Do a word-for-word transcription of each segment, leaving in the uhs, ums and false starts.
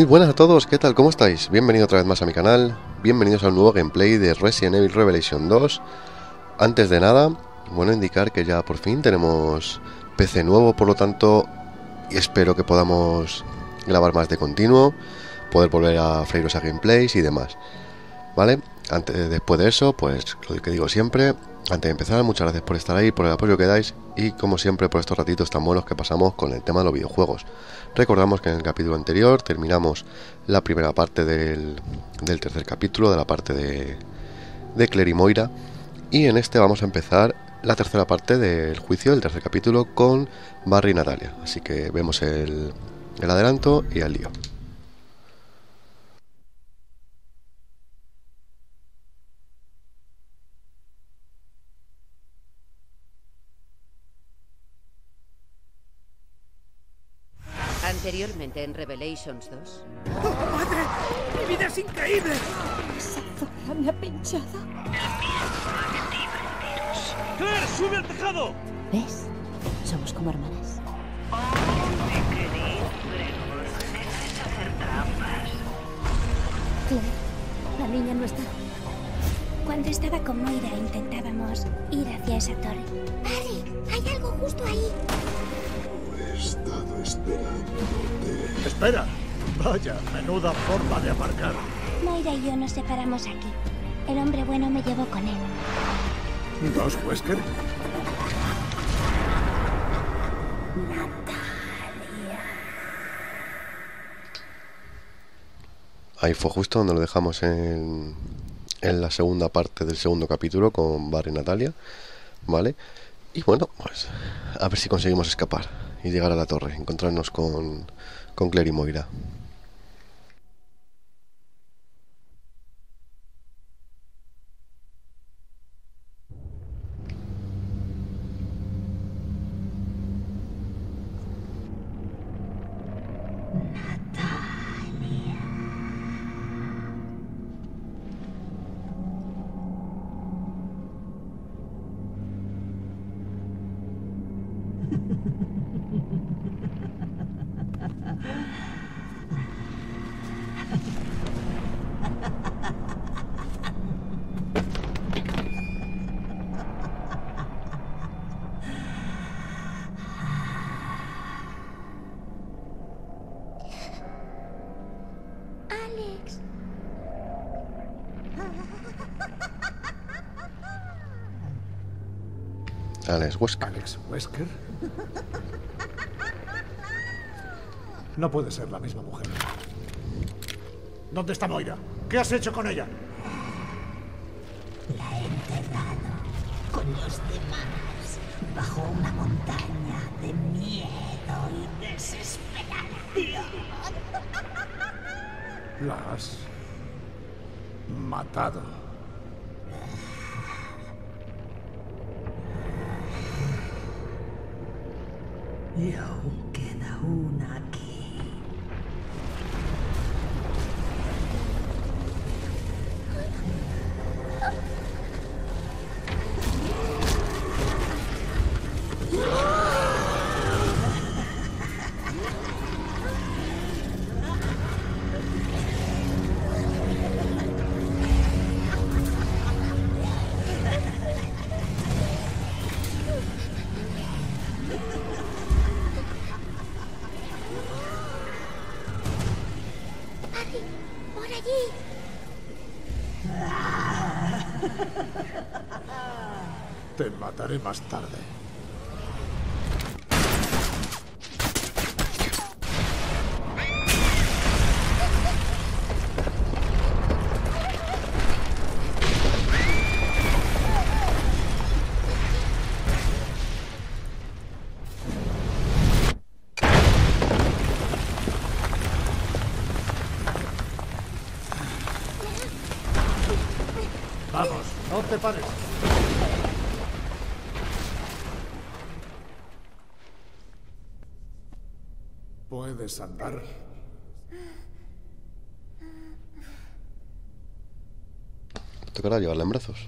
Muy buenas a todos, ¿qué tal? ¿Cómo estáis? Bienvenidos otra vez más a mi canal, bienvenidos a un nuevo gameplay de Resident Evil Revelations dos. Antes de nada, bueno, indicar que ya por fin tenemos P C nuevo, por lo tanto, espero que podamos grabar más de continuo, poder volver a freiros a gameplays y demás, ¿vale? Antes, después de eso, pues lo que digo siempre, antes de empezar, muchas gracias por estar ahí, por el apoyo que dais y como siempre por estos ratitos tan buenos que pasamos con el tema de los videojuegos. Recordamos que en el capítulo anterior terminamos la primera parte del, del tercer capítulo, de la parte de, de Claire y Moira, y en este vamos a empezar la tercera parte del juicio del tercer capítulo con Barry y Natalia. Así que vemos el, el adelanto y al lío. Anteriormente en Revelations dos. ¡Oh, madre! ¡Mi vida es increíble! ¿Esa zorra me ha pinchado? ¡Claire, sube al tejado! ¿Ves? Somos como hermanas. ¡Oh, mi querido Gregor! Dejes hacer trampas. Claire, la niña no está. Cuando estaba con Moira intentábamos ir hacia esa torre. ¡Barry! ¡Hay algo justo ahí! He estado esperándote. ¡Espera! Vaya, menuda forma de aparcar. Moira y yo nos separamos aquí. El hombre bueno me llevó con él. ¿Dos Wesker? Natalia. Ahí fue justo donde lo dejamos en, en la segunda parte del segundo capítulo con Barry y Natalia. ¿Vale? Y bueno, pues a ver si conseguimos escapar y llegar a la torre, encontrarnos con, con Claire y Moira. Alex Wesker. Alex Wesker. No puede ser la misma mujer. ¿Dónde está Moira? ¿Qué has hecho con ella? La he enterrado con los demás bajo una montaña de miedo y desesperación. La has matado. Y aún queda una aquí. Te mataré más tarde. Vamos, no te pares. ¿Puedes andar? Tocará llevarla en brazos.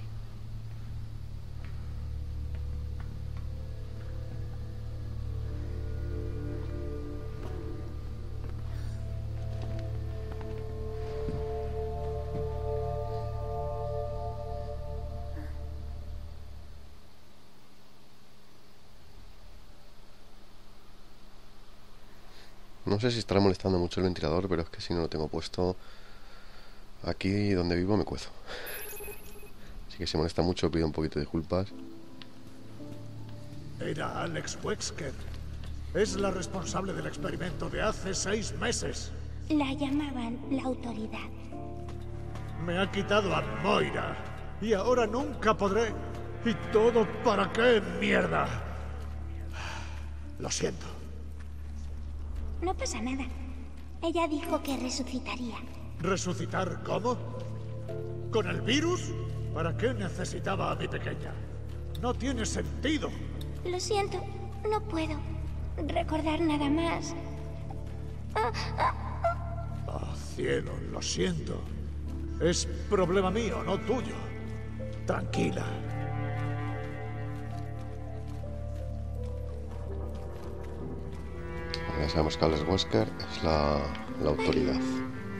No sé si estará molestando mucho el ventilador, pero es que si no lo tengo puesto, aquí donde vivo me cuezo. Así que si molesta mucho pido un poquito de disculpas. Era Alex Wesker. Es la responsable del experimento de hace seis meses. La llamaban la autoridad. Me ha quitado a Moira. Y ahora nunca podré. ¿Y todo para qué, mierda? Lo siento. No pasa nada. Ella dijo que resucitaría. ¿Resucitar cómo? ¿Con el virus? ¿Para qué necesitaba a mi pequeña? No tiene sentido. Lo siento, no puedo recordar nada más. Oh, cielo, lo siento. Es problema mío, no tuyo. Tranquila. Ya sabemos que Alex Wesker es la, la autoridad.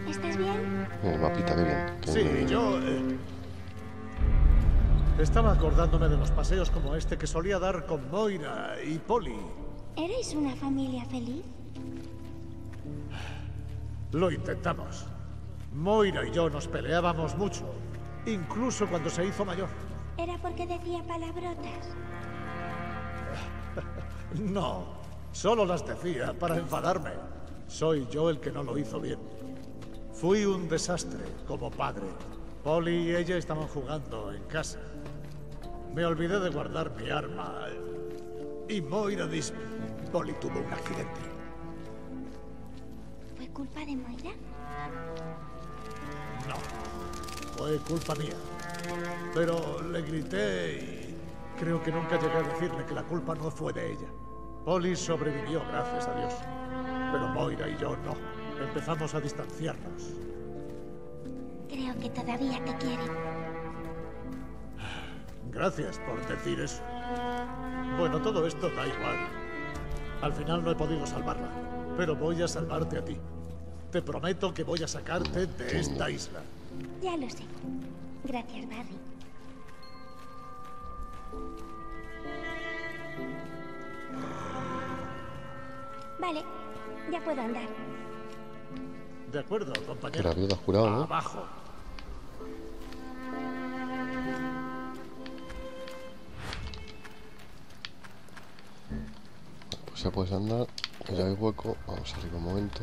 ¿Estás bien? El mapita, qué bien. Qué sí, bien. Yo... Eh... Estaba acordándome de los paseos como este que solía dar con Moira y Polly. ¿Eres una familia feliz? Lo intentamos. Moira y yo nos peleábamos mucho, incluso cuando se hizo mayor. ¿Era porque decía palabrotas? No, solo las decía para enfadarme. Soy yo el que no lo hizo bien. Fui un desastre como padre. Polly y ella estaban jugando en casa. Me olvidé de guardar mi arma y Moira dis... Polly tuvo un accidente. ¿Fue culpa de Moira? No, fue culpa mía. Pero le grité y creo que nunca llegué a decirle que la culpa no fue de ella. Polly sobrevivió, gracias a Dios. Pero Moira y yo no. Empezamos a distanciarnos. Creo que todavía te quiere. Gracias por decir eso. Bueno, todo esto da igual. Al final no he podido salvarla, pero voy a salvarte a ti. Te prometo que voy a sacarte de esta isla. Ya lo sé. Gracias, Barry. Vale, ya puedo andar. De acuerdo, compañero. La viuda jurado, ¿no? Abajo. Pues ya puedes andar, que ya hay hueco. Vamos a salir un momento.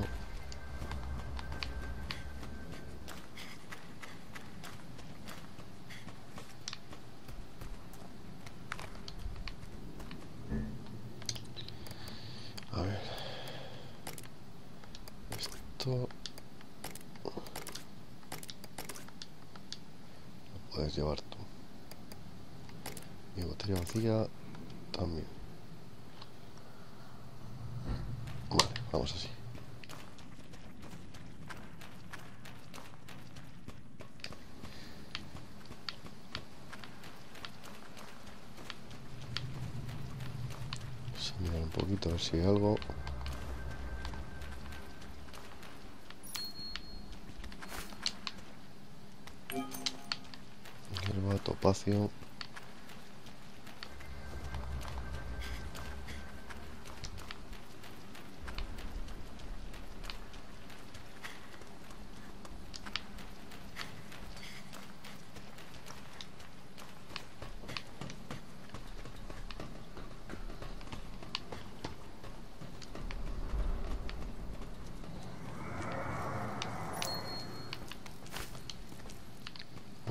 A ver. Esto... Lo puedes llevar tú. Mi botella vacía también. Vale, vamos así. Vamos a mirar un poquito a ver si hay algo. Topacio.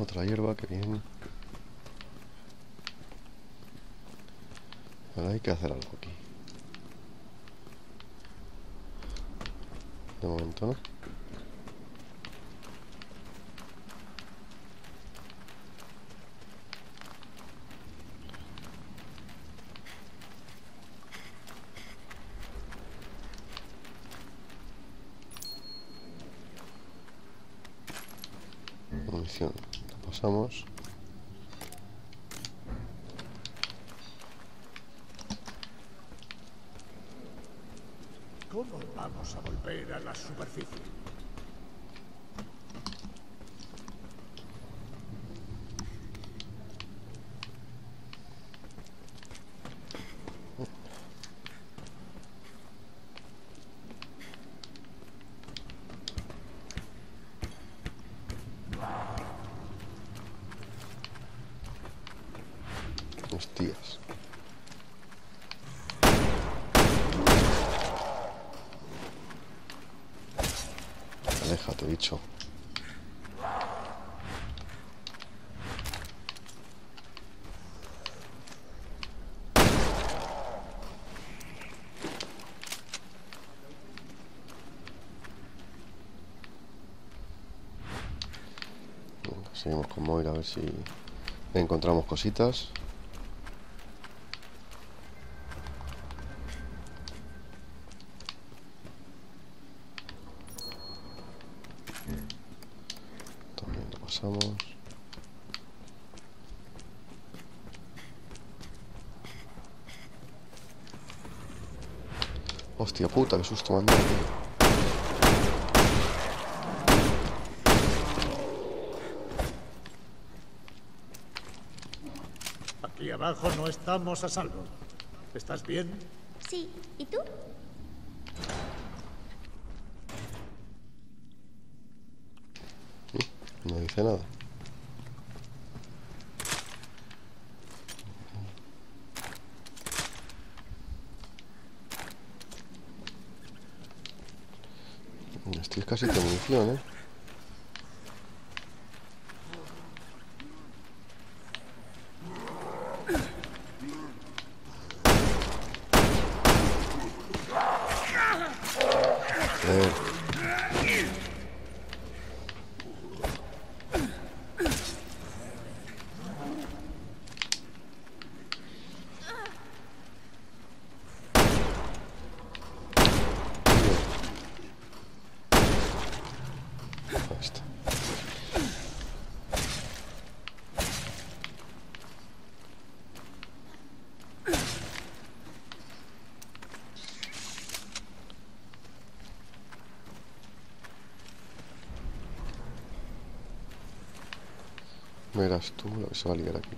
Otra hierba, que bien. Ahora hay que hacer algo aquí. De momento no. Munición, la pasamos. ¿Cómo vamos a volver a la superficie? hostias. Aléjate, bicho. Seguimos con Moira a ver si encontramos cositas. También lo pasamos. Hostia puta, qué susto me han dado, tío. Abajo no estamos a salvo. ¿Estás bien? Sí. ¿Y tú? No dice nada. Estoy casi con munición, ¿eh? Verás tú lo que se va a liar aquí.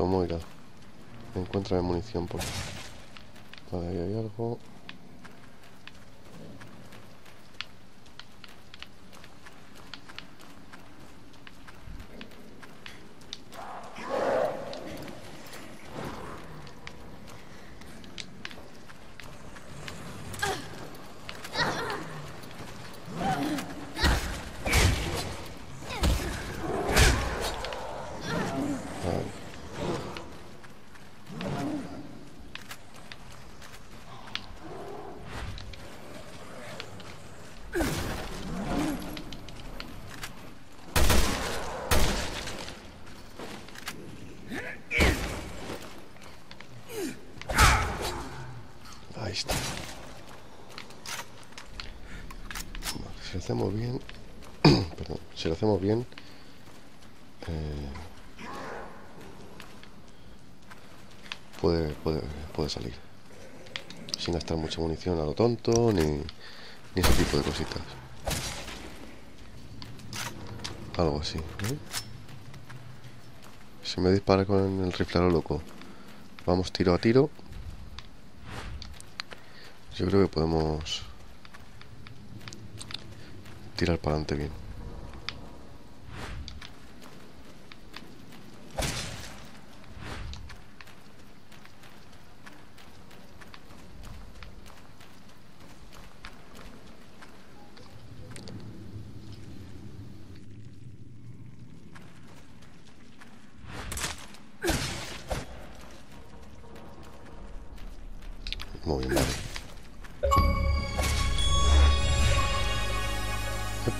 Moira, encuentra de munición, por favor. Vale, ahí hay algo. Hacemos bien, perdón, si lo hacemos bien, eh, puede, puede, puede salir sin gastar mucha munición a lo tonto ni, ni ese tipo de cositas, algo así, ¿eh? Si me dispara con el rifle a lo loco, vamos tiro a tiro. Yo creo que podemos tirar para adelante bien. Muy bien, vale. Epa.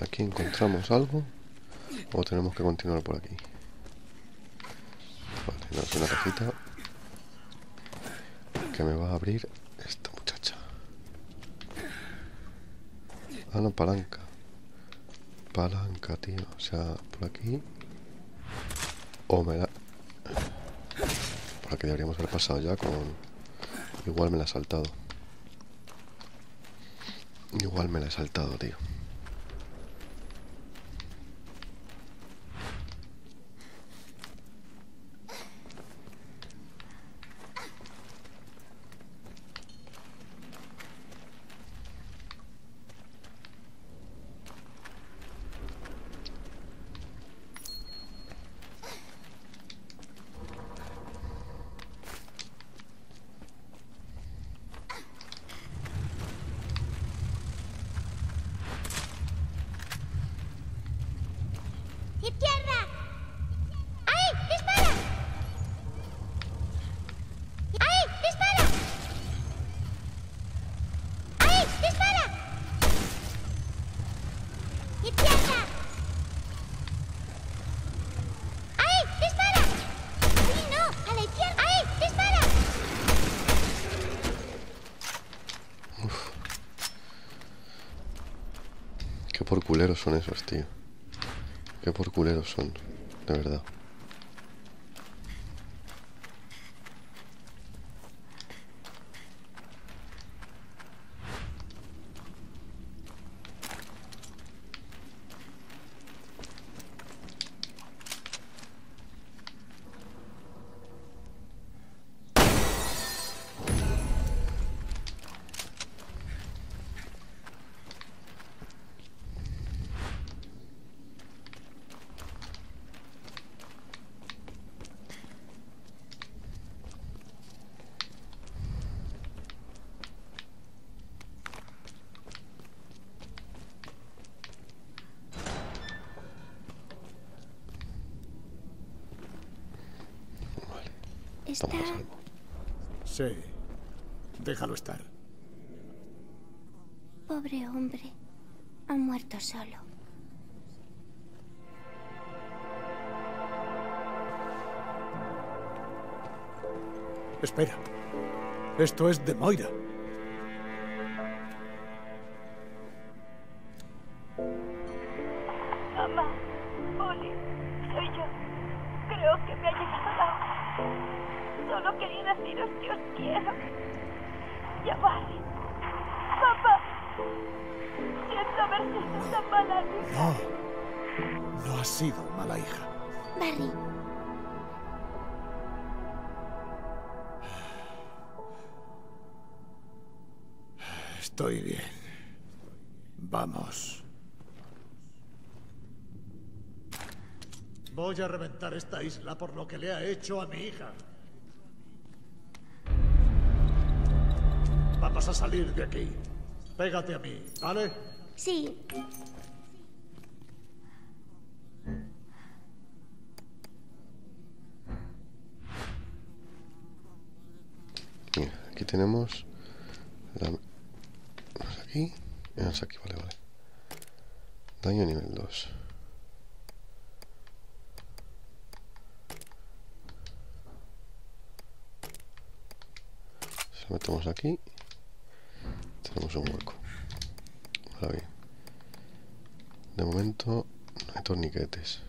Aquí encontramos algo. O tenemos que continuar por aquí. Vale, tenemos una cajita que me va a abrir esta muchacha. Ah, no, palanca. Palanca, tío. O sea, por aquí. O me la... Por aquí deberíamos haber pasado ya con... Igual me la he saltado. Igual me la he saltado, tío. Qué por culeros son esos, tío. Qué por culeros son, de verdad. ¿Está? Sí, déjalo estar. Pobre hombre, ha muerto solo. Espera, esto es de Moira. Mamá, Polly, soy yo. Creo que me ha llegado la... Solo quería deciros que os quiero. Ya vale. Papá. Siento haber sido tan mala hija. No. No has sido mala hija. Barry. Estoy bien. Vamos. Voy a reventar esta isla por lo que le ha hecho a mi hija. Vas a salir de aquí. Pégate a mí, ¿vale? Sí. Mira, aquí tenemos... La... ¿Es aquí? Es aquí, vale, vale. Daño nivel dos. Se lo metemos aquí. Tenemos un hueco. Ahora bien. De momento no hay torniquetes.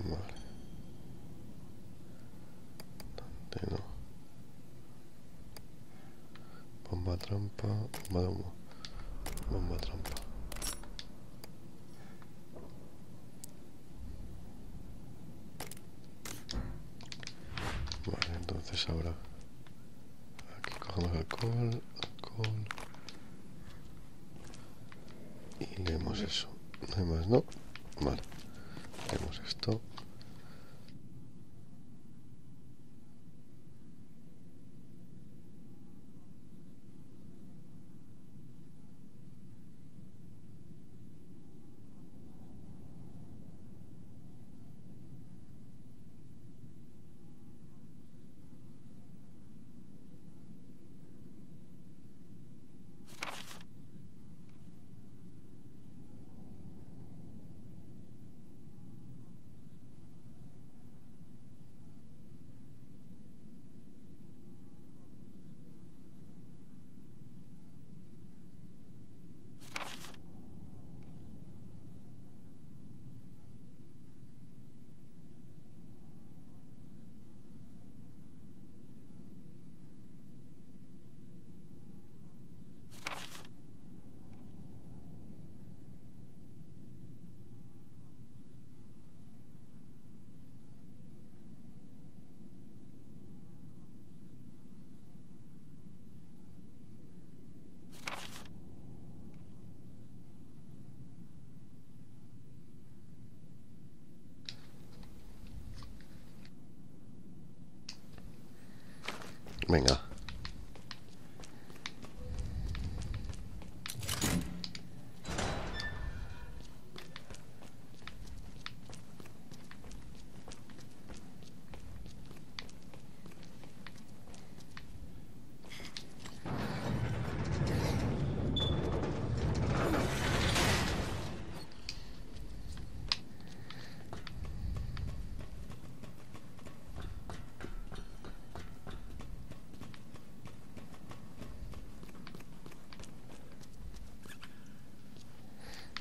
Vale. ¿Dónde no? Bomba trampa, bomba de humo. Bomba trampa. Vale, entonces ahora... Alcohol, alcohol. Y leemos eso. No hay más, ¿no? Vale. Leemos esto. venga.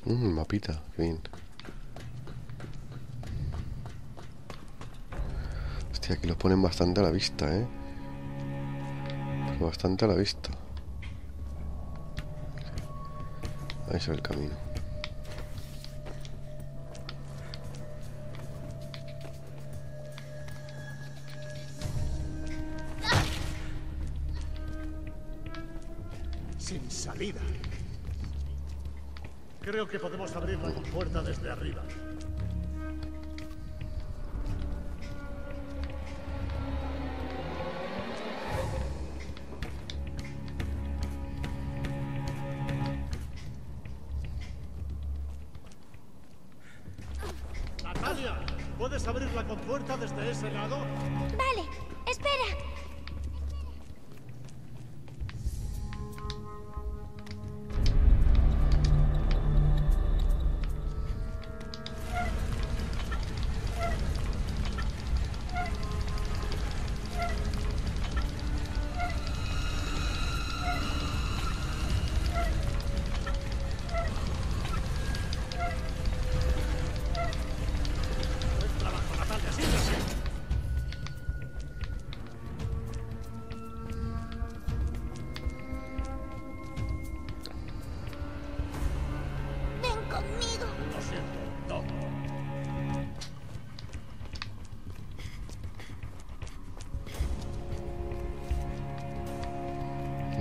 Mmm, mapita, qué bien. Hostia, aquí lo ponen bastante a la vista, eh. Bastante a la vista. Ahí se ve el camino. Sin salida. Creo que podemos abrir la puerta desde arriba. Natalia, ¿puedes abrir la compuerta desde ese lado? Vale, espera.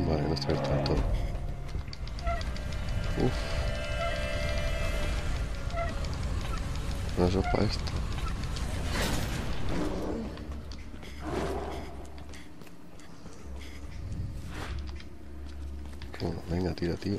Vale, no está abierto del todo. Uff. No es para esto. Bueno, venga, tira, tío.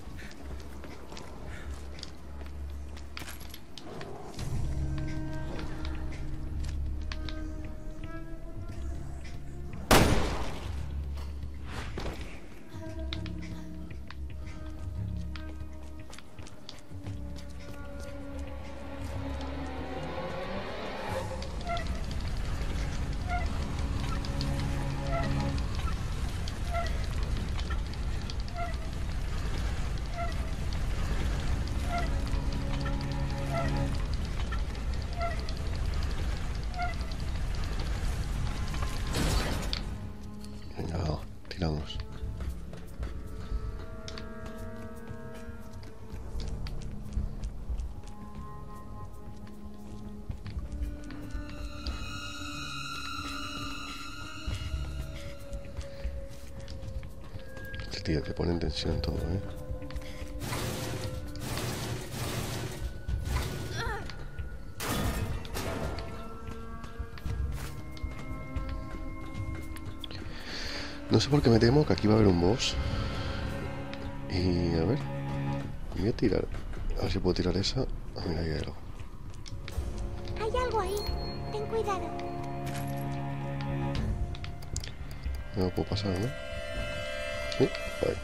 Tiramos. Este tío te pone en tensión todo, ¿eh? No sé por qué me temo que aquí va a haber un boss. Y a ver, voy a tirar. A ver si puedo tirar esa. Ah, mira, hay algo. Hay algo ahí. Ten cuidado. No puedo pasar, ¿no? Sí, ahí.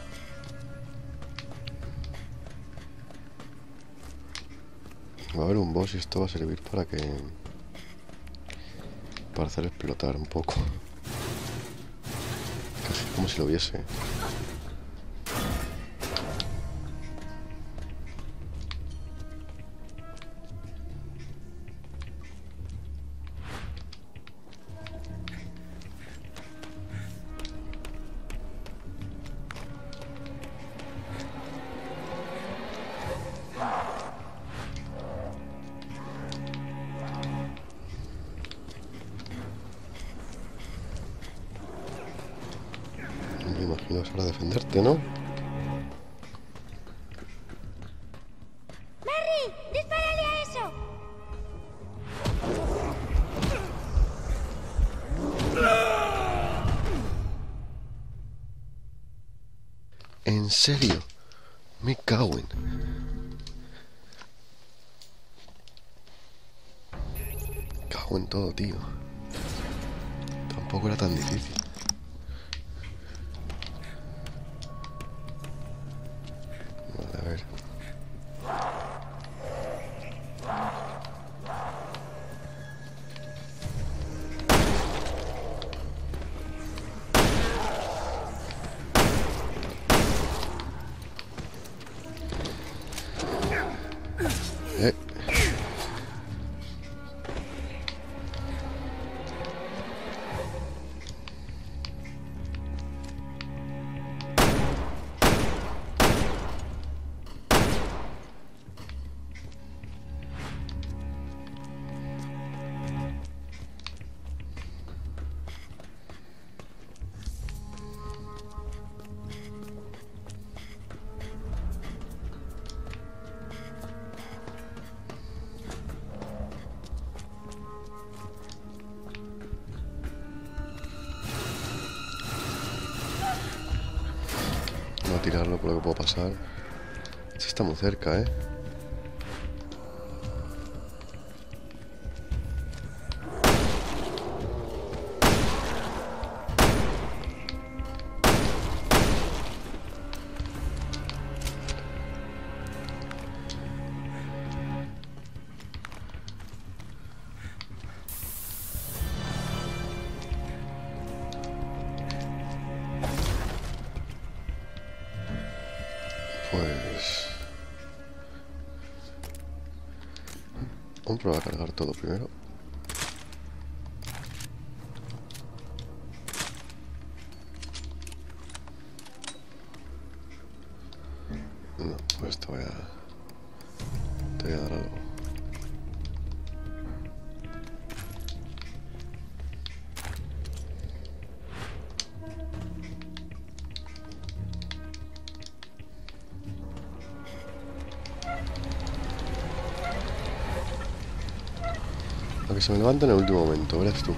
Va a haber un boss y esto va a servir para que... para hacer explotar un poco. Como si lo viese. Es hora de defenderte, ¿no? ¡Barry! ¡Dispárale a eso! ¿En serio? Me cago en... Cago en todo, tío. Tampoco era tan difícil. Vale, a ver. Tirarlo por lo que puedo pasar. Este está muy cerca, eh. Pues... vamos a probar a cargar todo primero. No, pues te voy a... te voy a dar algo. Que se me levanta en el último momento, verás tú.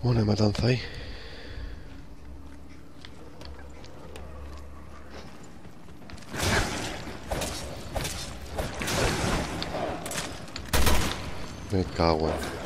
Una matanza ahí. Me cago en...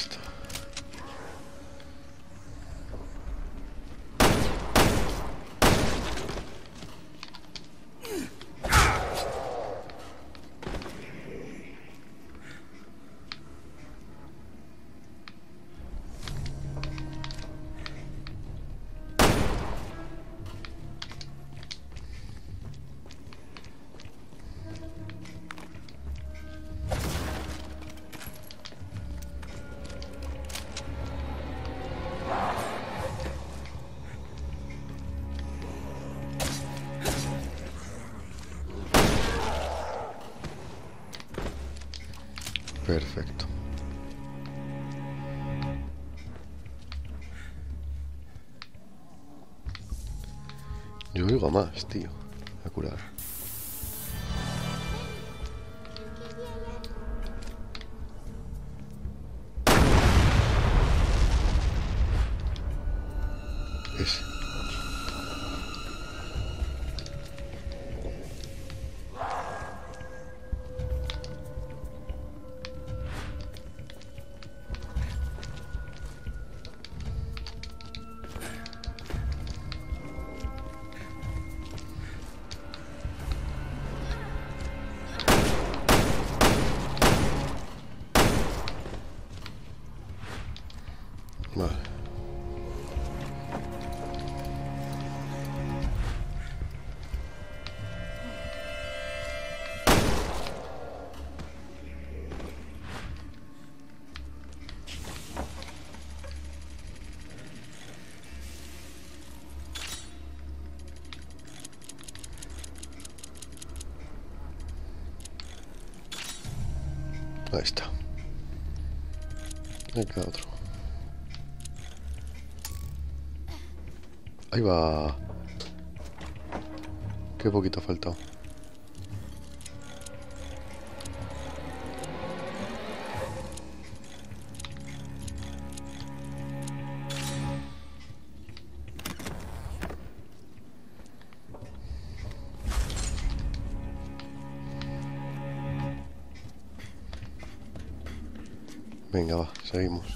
esto. Perfecto. Yo oigo a más, tío. A curar. Ese. Ahí está. Acá otro. Ahí va. Qué poquito ha faltado. Venga, va, seguimos.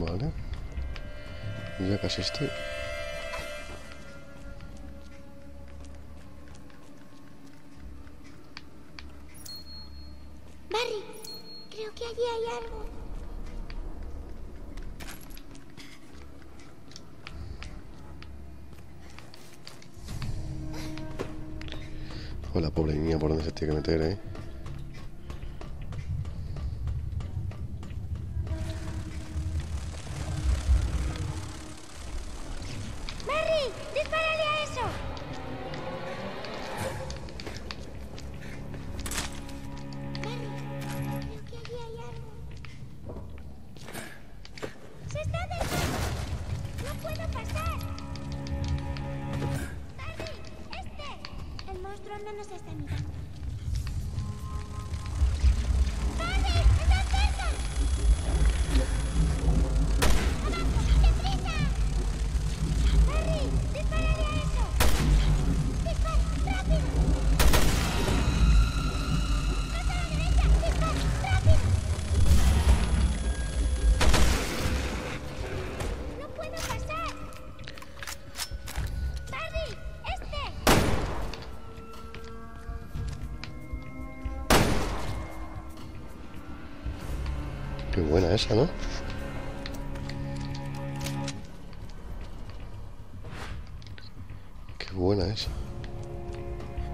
Vale. Ya casi estoy. Barry, creo que allí hay algo. Hola, pobre niña, por dónde se tiene que meter, eh. No nos está mirando. ¡Barry! ¡Está cerca! ¡Abajo! ¡Qué prisa! ¡Barry! ¡Dispárale a eso! ¡Dispara! ¡Rápido! ¡Más a la derecha! ¡Dispara! ¡Rápido! ¡No puedo pasar! ¡Barry! ¡Este! Qué buena esa, ¿no? Qué buena esa.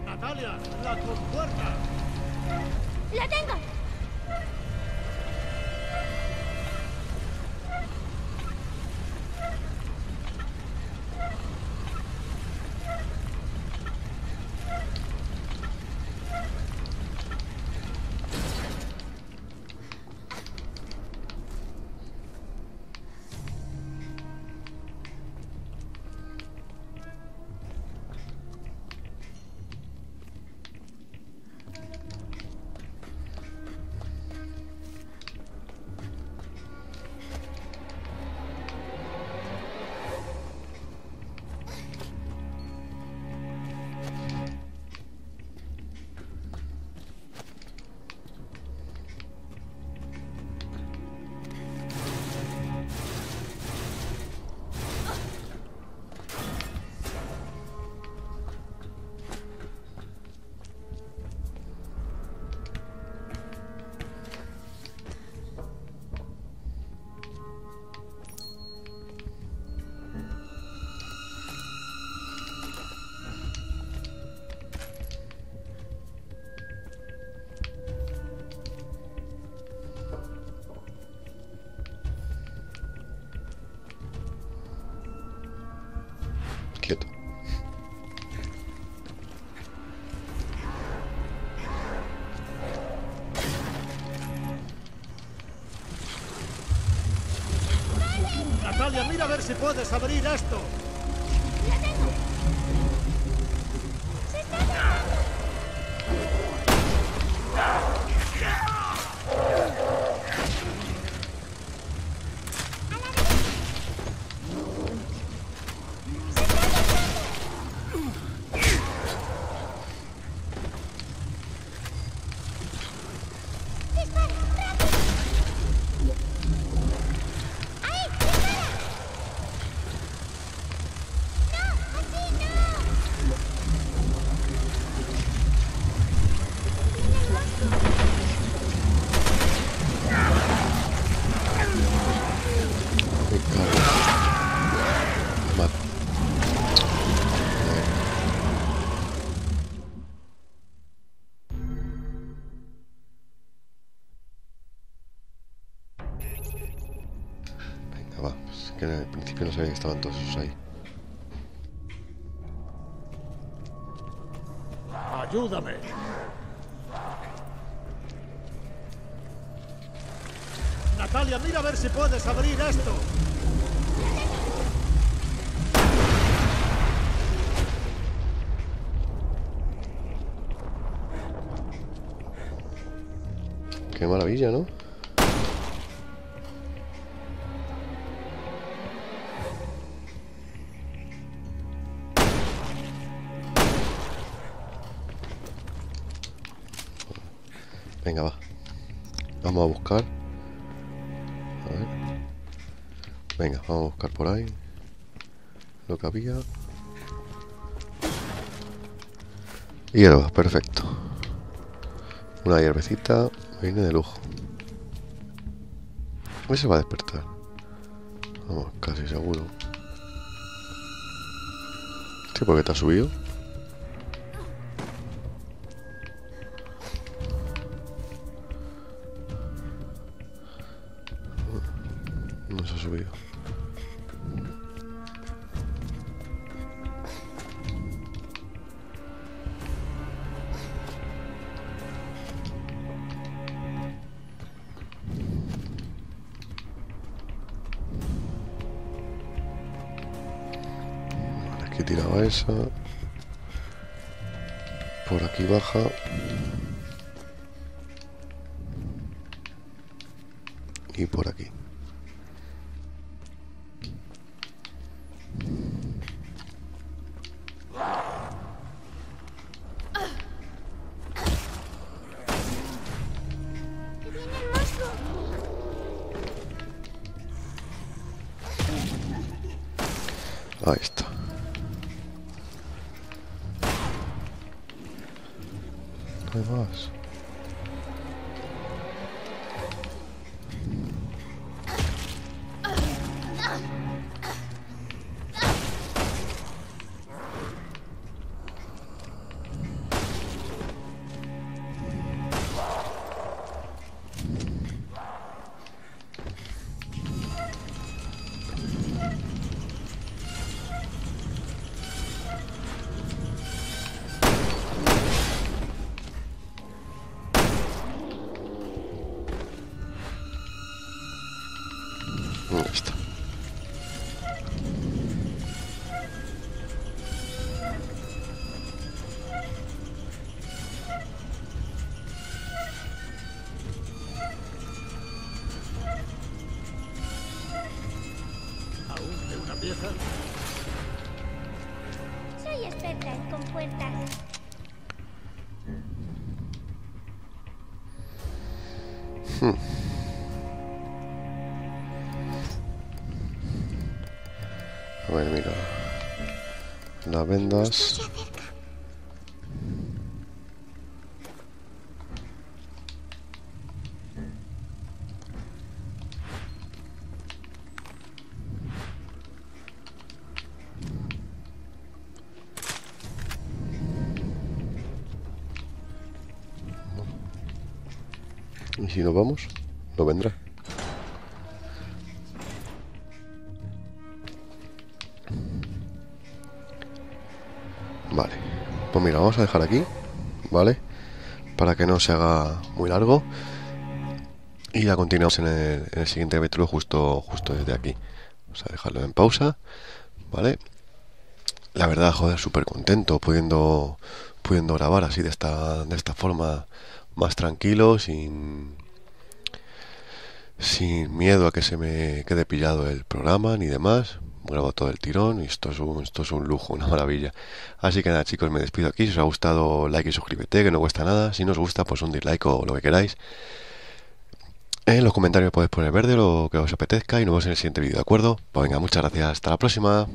Natalia, la compuerta. La tengo. ver si puedes abrir esto. ¡La tengo! ¡Se está no sabía que estaban todos esos ahí. ¡Ayúdame! Natalia, mira a ver si puedes abrir esto. ¡Qué maravilla!, ¿no? Venga, va. Vamos a buscar. A ver. Venga, vamos a buscar por ahí lo que había. Hierbas, perfecto. Una hierbecita viene de lujo. Hoy se va a despertar. Vamos, casi seguro. Sí, porque te ha subido. Aquí tiraba esa. Por aquí baja. Y por aquí. Ahí está. No hay más. Soy experta en compuertas. Hmm. A ver, mira. Las vendas. Y si nos vamos, no vendrá. Vale, pues mira, vamos a dejar aquí, ¿vale? Para que no se haga muy largo. Y ya continuamos en el, en el siguiente capítulo justo, justo desde aquí. Vamos a dejarlo en pausa, ¿vale? La verdad, joder, súper contento pudiendo, pudiendo grabar así de esta, de esta forma, más tranquilo, sin, sin miedo a que se me quede pillado el programa ni demás. Grabo todo el tirón y esto es un, esto es un lujo, una maravilla. Así que nada, chicos, me despido aquí. Si os ha gustado, like y suscríbete, que no cuesta nada. Si no os gusta, pues un dislike o lo que queráis. En los comentarios podéis poner verde, lo que os apetezca, y nos vemos en el siguiente vídeo, ¿de acuerdo? Pues venga, muchas gracias, hasta la próxima.